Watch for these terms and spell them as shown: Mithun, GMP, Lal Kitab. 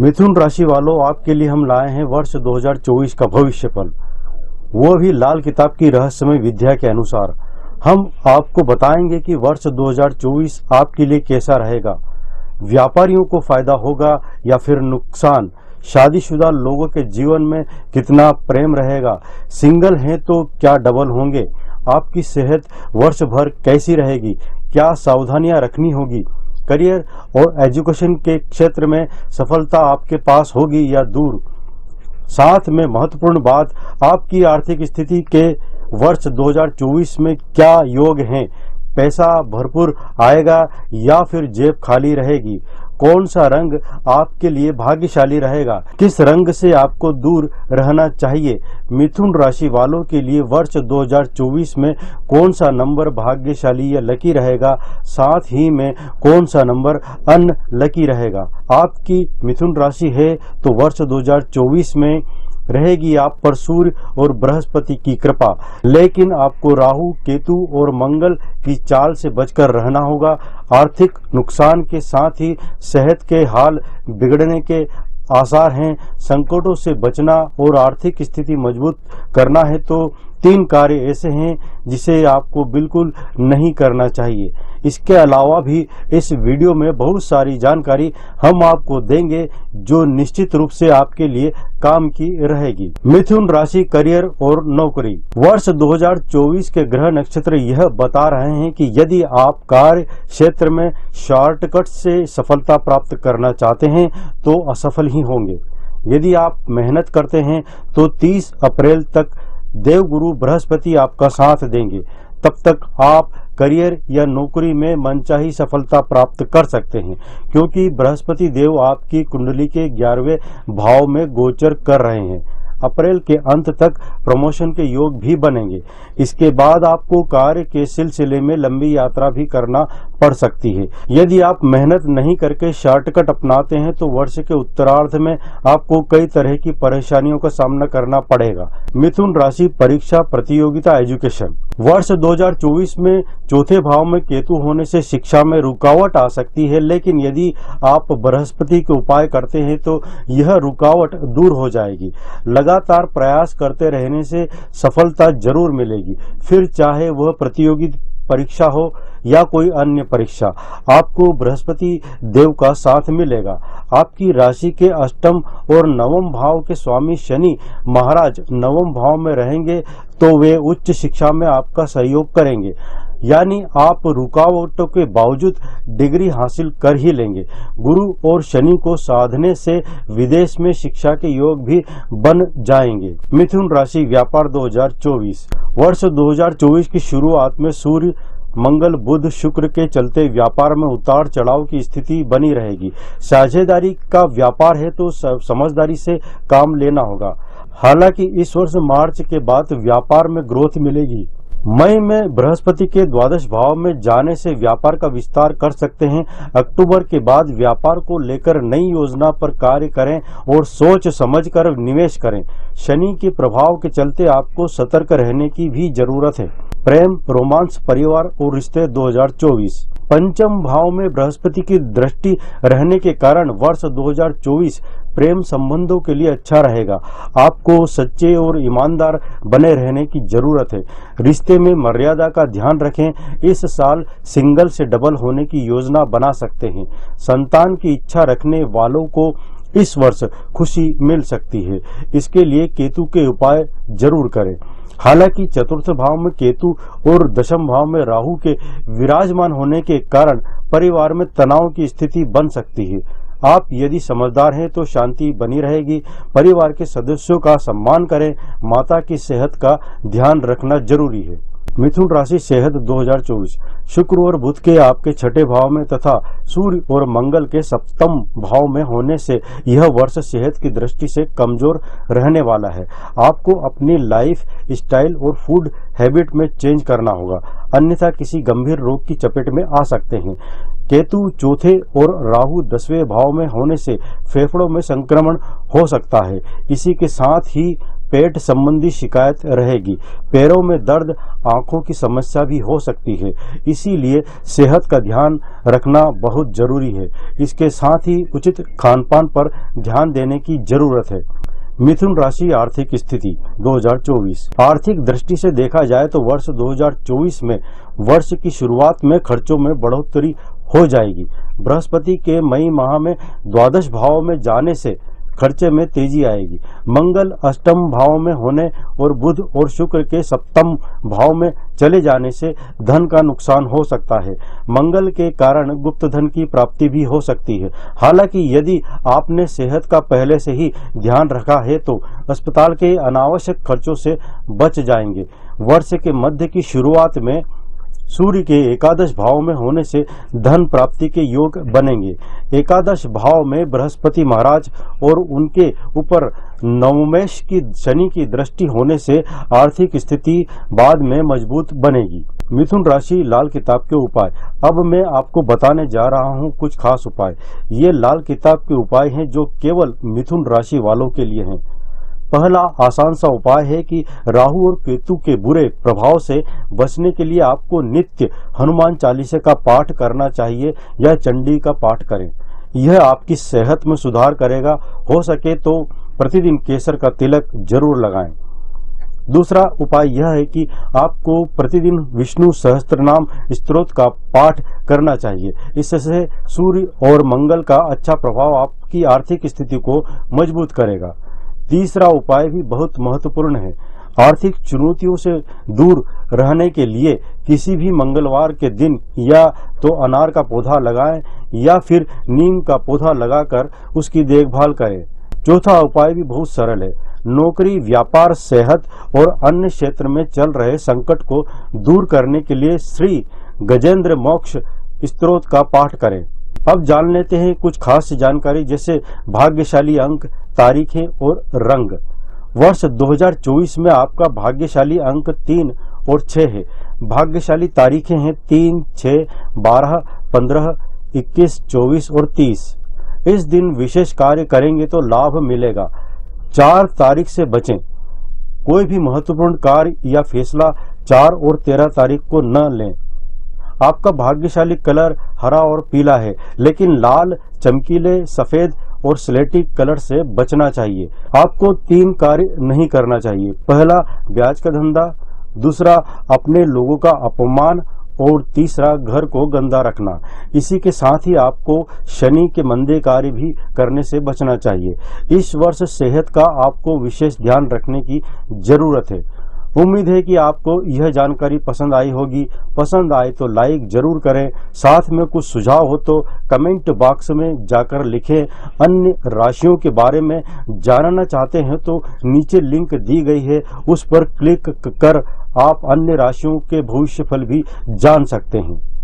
मिथुन राशि वालों, आपके लिए हम लाए हैं वर्ष 2024 का भविष्य फल, वो भी लाल किताब की रहस्यमय विद्या के अनुसार। हम आपको बताएंगे कि वर्ष 2024 आपके लिए कैसा रहेगा, व्यापारियों को फायदा होगा या फिर नुकसान, शादीशुदा लोगों के जीवन में कितना प्रेम रहेगा, सिंगल हैं तो क्या डबल होंगे, आपकी सेहत वर्ष भर कैसी रहेगी, क्या सावधानियां रखनी होगी, करियर और एजुकेशन के क्षेत्र में सफलता आपके पास होगी या दूर। साथ में महत्वपूर्ण बात, आपकी आर्थिक स्थिति के वर्ष 2024 में क्या योग हैं, पैसा भरपूर आएगा या फिर जेब खाली रहेगी, कौन सा रंग आपके लिए भाग्यशाली रहेगा, किस रंग से आपको दूर रहना चाहिए। मिथुन राशि वालों के लिए वर्ष 2024 में कौन सा नंबर भाग्यशाली या लकी रहेगा, साथ ही में कौन सा नंबर अनलकी रहेगा। आपकी मिथुन राशि है तो वर्ष 2024 में रहेगी आप पर सूर्य और बृहस्पति की कृपा, लेकिन आपको राहु, केतु और मंगल की चाल से बचकर रहना होगा। आर्थिक नुकसान के साथ ही सेहत के हाल बिगड़ने के आसार हैं। संकटों से बचना और आर्थिक स्थिति मजबूत करना है तो 3 कार्य ऐसे हैं जिसे आपको बिल्कुल नहीं करना चाहिए। इसके अलावा भी इस वीडियो में बहुत सारी जानकारी हम आपको देंगे जो निश्चित रूप से आपके लिए काम की रहेगी। मिथुन राशि, करियर और नौकरी। वर्ष 2024 के ग्रह नक्षत्र यह बता रहे हैं कि यदि आप कार्य क्षेत्र में शॉर्टकट से सफलता प्राप्त करना चाहते हैं तो असफल ही होंगे। यदि आप मेहनत करते हैं तो 30 अप्रैल तक देवगुरु बृहस्पति आपका साथ देंगे, तब तक आप करियर या नौकरी में मनचाही सफलता प्राप्त कर सकते हैं, क्योंकि बृहस्पति देव आपकी कुंडली के 11वें भाव में गोचर कर रहे हैं। अप्रैल के अंत तक प्रमोशन के योग भी बनेंगे। इसके बाद आपको कार्य के सिलसिले में लंबी यात्रा भी करना पड़ सकती है। यदि आप मेहनत नहीं करके शॉर्टकट अपनाते हैं तो वर्ष के उत्तरार्ध में आपको कई तरह की परेशानियों का सामना करना पड़ेगा। मिथुन राशि, परीक्षा, प्रतियोगिता, एजुकेशन। वर्ष 2024 में चौथे भाव में केतु होने से शिक्षा में रुकावट आ सकती है, लेकिन यदि आप बृहस्पति के उपाय करते हैं तो यह रुकावट दूर हो जाएगी। लगातार प्रयास करते रहने से सफलता जरूर मिलेगी, फिर चाहे वह प्रतियोगी परीक्षा हो या कोई अन्य परीक्षा, आपको बृहस्पति देव का साथ मिलेगा। आपकी राशि के अष्टम और नवम भाव के स्वामी शनि महाराज नवम भाव में रहेंगे तो वे उच्च शिक्षा में आपका सहयोग करेंगे, यानी आप रुकावटों के बावजूद डिग्री हासिल कर ही लेंगे। गुरु और शनि को साधने से विदेश में शिक्षा के योग भी बन जाएंगे। मिथुन राशि, व्यापार 2024। वर्ष 2024 की शुरुआत में सूर्य, मंगल, बुध, शुक्र के चलते व्यापार में उतार चढ़ाव की स्थिति बनी रहेगी। साझेदारी का व्यापार है तो समझदारी से काम लेना होगा। हालांकि इस वर्ष मार्च के बाद व्यापार में ग्रोथ मिलेगी। मई में बृहस्पति के 12वें भाव में जाने से व्यापार का विस्तार कर सकते हैं। अक्टूबर के बाद व्यापार को लेकर नई योजना पर कार्य करें और सोच समझकर निवेश करें। शनि के प्रभाव के चलते आपको सतर्क रहने की भी जरूरत है। प्रेम, रोमांस, परिवार और रिश्ते 2024। पंचम भाव में बृहस्पति की दृष्टि रहने के कारण वर्ष 2024 प्रेम संबंधों के लिए अच्छा रहेगा। आपको सच्चे और ईमानदार बने रहने की जरूरत है। रिश्ते में मर्यादा का ध्यान रखें। इस साल सिंगल से डबल होने की योजना बना सकते हैं। संतान की इच्छा रखने वालों को इस वर्ष खुशी मिल सकती है। इसके लिए केतु के उपाय जरूर करें। हालांकि चतुर्थ भाव में केतु और दशम भाव में राहु के विराजमान होने के कारण परिवार में तनाव की स्थिति बन सकती है। आप यदि समझदार हैं तो शांति बनी रहेगी। परिवार के सदस्यों का सम्मान करें। माता की सेहत का ध्यान रखना जरूरी है। मिथुन राशि, सेहत 2024। शुक्र और बुध के आपके छठे भाव में तथा सूर्य और मंगल के सप्तम भाव में होने से यह वर्ष सेहत की दृष्टि से कमजोर रहने वाला है। आपको अपनी लाइफ स्टाइल और फूड हैबिट में चेंज करना होगा, अन्यथा किसी गंभीर रोग की चपेट में आ सकते हैं। केतु चौथे और राहु 10वें भाव में होने से फेफड़ों में संक्रमण हो सकता है। इसी के साथ ही पेट संबंधी शिकायत रहेगी। पैरों में दर्द, आंखों की समस्या भी हो सकती है, इसीलिए सेहत का ध्यान रखना बहुत जरूरी है। इसके साथ ही उचित खानपान पर ध्यान देने की जरूरत है। मिथुन राशि आर्थिक स्थिति 2024। आर्थिक दृष्टि से देखा जाए तो वर्ष 2024 में वर्ष की शुरुआत में खर्चों में बढ़ोतरी हो जाएगी। बृहस्पति के मई माह में द्वादश भाव में जाने से खर्चे में तेजी आएगी। मंगल अष्टम भाव में होने और बुध और शुक्र के सप्तम भाव में चले जाने से धन का नुकसान हो सकता है। मंगल के कारण गुप्त धन की प्राप्ति भी हो सकती है। हालांकि यदि आपने सेहत का पहले से ही ध्यान रखा है तो अस्पताल के अनावश्यक खर्चों से बच जाएंगे। वर्ष के मध्य की शुरुआत में सूर्य के एकादश भाव में होने से धन प्राप्ति के योग बनेंगे। एकादश भाव में बृहस्पति महाराज और उनके ऊपर नवमेश की शनि की दृष्टि होने से आर्थिक स्थिति बाद में मजबूत बनेगी। मिथुन राशि लाल किताब के उपाय। अब मैं आपको बताने जा रहा हूं कुछ खास उपाय। ये लाल किताब के उपाय हैं जो केवल मिथुन राशि वालों के लिए हैं। पहला आसान सा उपाय है कि राहु और केतु के बुरे प्रभाव से बचने के लिए आपको नित्य हनुमान चालीसा का पाठ करना चाहिए या चंडी का पाठ करें। यह आपकी सेहत में सुधार करेगा। हो सके तो प्रतिदिन केसर का तिलक जरूर लगाएं। दूसरा उपाय यह है कि आपको प्रतिदिन विष्णु सहस्त्रनाम स्तोत्र का पाठ करना चाहिए। इससे सूर्य और मंगल का अच्छा प्रभाव आपकी आर्थिक स्थिति को मजबूत करेगा। तीसरा उपाय भी बहुत महत्वपूर्ण है। आर्थिक चुनौतियों से दूर रहने के लिए किसी भी मंगलवार के दिन या तो अनार का पौधा लगाएं या फिर नीम का पौधा लगाकर उसकी देखभाल करें। चौथा उपाय भी बहुत सरल है। नौकरी, व्यापार, सेहत और अन्य क्षेत्र में चल रहे संकट को दूर करने के लिए श्री गजेंद्र मोक्ष स्तोत्र का पाठ करें। अब जान लेते हैं कुछ खास जानकारी जैसे भाग्यशाली अंक, तारीखें और रंग। वर्ष 2024 में आपका भाग्यशाली अंक 3 और 6 है। भाग्यशाली तारीखें हैं 3, 6, 12, 15, 21, 24 और 30। इस दिन विशेष कार्य करेंगे तो लाभ मिलेगा। 4 तारीख से बचें। कोई भी महत्वपूर्ण कार्य या फैसला 4 और 13 तारीख को न लें। आपका भाग्यशाली कलर हरा और पीला है, लेकिन लाल, चमकीले, सफेद और स्लेटी कलर से बचना चाहिए। आपको 3 कार्य नहीं करना चाहिए। पहला, ब्याज का धंधा, दूसरा, अपने लोगों का अपमान और तीसरा, घर को गंदा रखना। इसी के साथ ही आपको शनि के मंदे कार्य भी करने से बचना चाहिए। इस वर्ष सेहत का आपको विशेष ध्यान रखने की जरूरत है। उम्मीद है कि आपको यह जानकारी पसंद आई होगी। पसंद आए तो लाइक जरूर करें। साथ में कुछ सुझाव हो तो कमेंट बॉक्स में जाकर लिखें। अन्य राशियों के बारे में जानना चाहते हैं तो नीचे लिंक दी गई है, उस पर क्लिक कर आप अन्य राशियों के भविष्यफल भी जान सकते हैं।